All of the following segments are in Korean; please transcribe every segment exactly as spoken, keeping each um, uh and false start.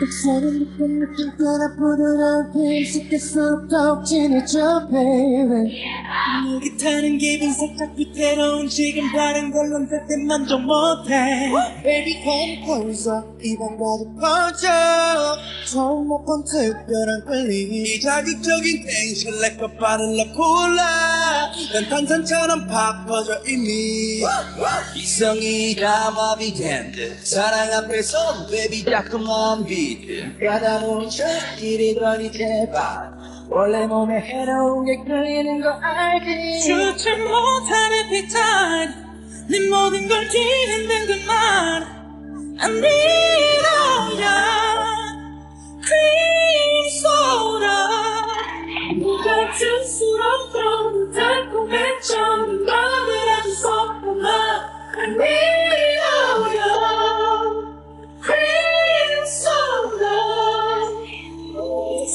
Excited baby, gonna put it on games like a slow-down teenager, baby. 이게 다른 기분 살짝 위태로운 지금 다른 걸 논할 때 만족 못해. Baby, come closer, 이번 가득 퍼져. 처음 못 본 특별한 끌림 이 자극적인 텐션 like a bottle of cola. 난 탄산처럼 팍 퍼져 이미 이성이 담아 비텐드 사랑 앞에서 baby 달콤한 빛 까다로운 척끼리더니 제발 원래 몸에 해로운 게 끌리는 거 알지 주체 못하는 빛깔 네 모든 걸 뒤흔든 그말 I need all ya Cream Soda 네가 줄수록 더 달콤해져 눈을 아주 섞어놔 I need all ya Cream Soda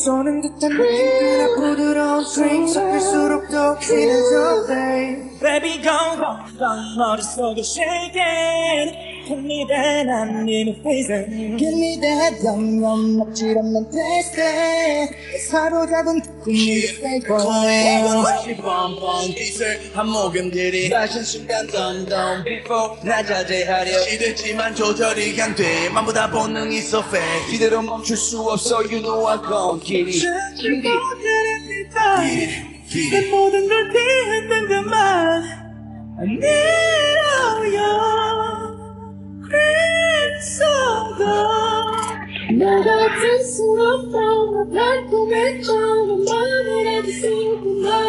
쏘는 듯한 눈빛이나 부드러운 스트링 섞일수록 더 진해져 Baby go go go 머릿속에 shake it Give me that I need a reason Give me that 영영 먹질 없는 taste 사로잡은 꿈이 fake 거에 원없이 뻔뻔 빛을 한 모금 들이 마신 순간 덤덤 Before 나 자제하려 시들지만 조절이 안 돼 맘보다 본능이 so fake 이대로 멈출 수 없어 You know I go 길이 주춤 못하는 빛깔 내 모든 걸 피했는 그만 I need all your Cream Soda 내가 들수록 더 달콤해져 너만을 아주 쏟구나 I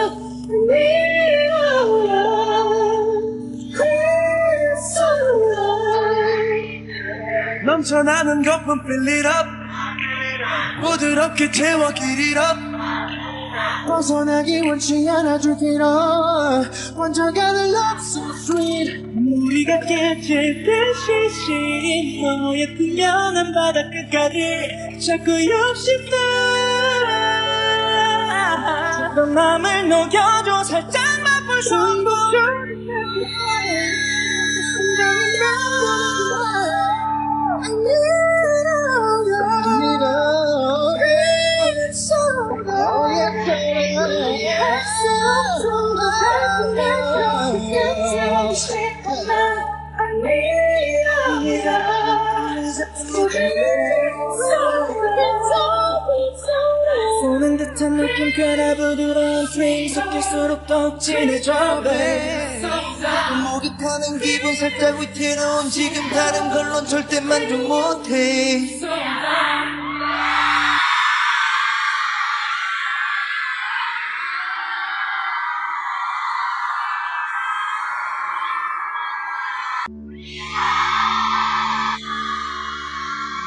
need all your Cream Soda 넘쳐나는 거품 fill it up 부드럽게 채워 길이라 벗어나기 원치 않아 줄기라 완전가는 love so sweet 우리가 깨질 듯이 신 너의 투명한 바다 끝까지 자꾸 욕심 따라 너 맘을 녹여줘 살짝만 볼 정보 쏘는 듯한 느낌 변화 부드러운 스윙 섞일수록 더욱 진해져 목이 타는 기분 살짝 위태로운 지금 다른 걸론 절대 만족 못해 Yeah.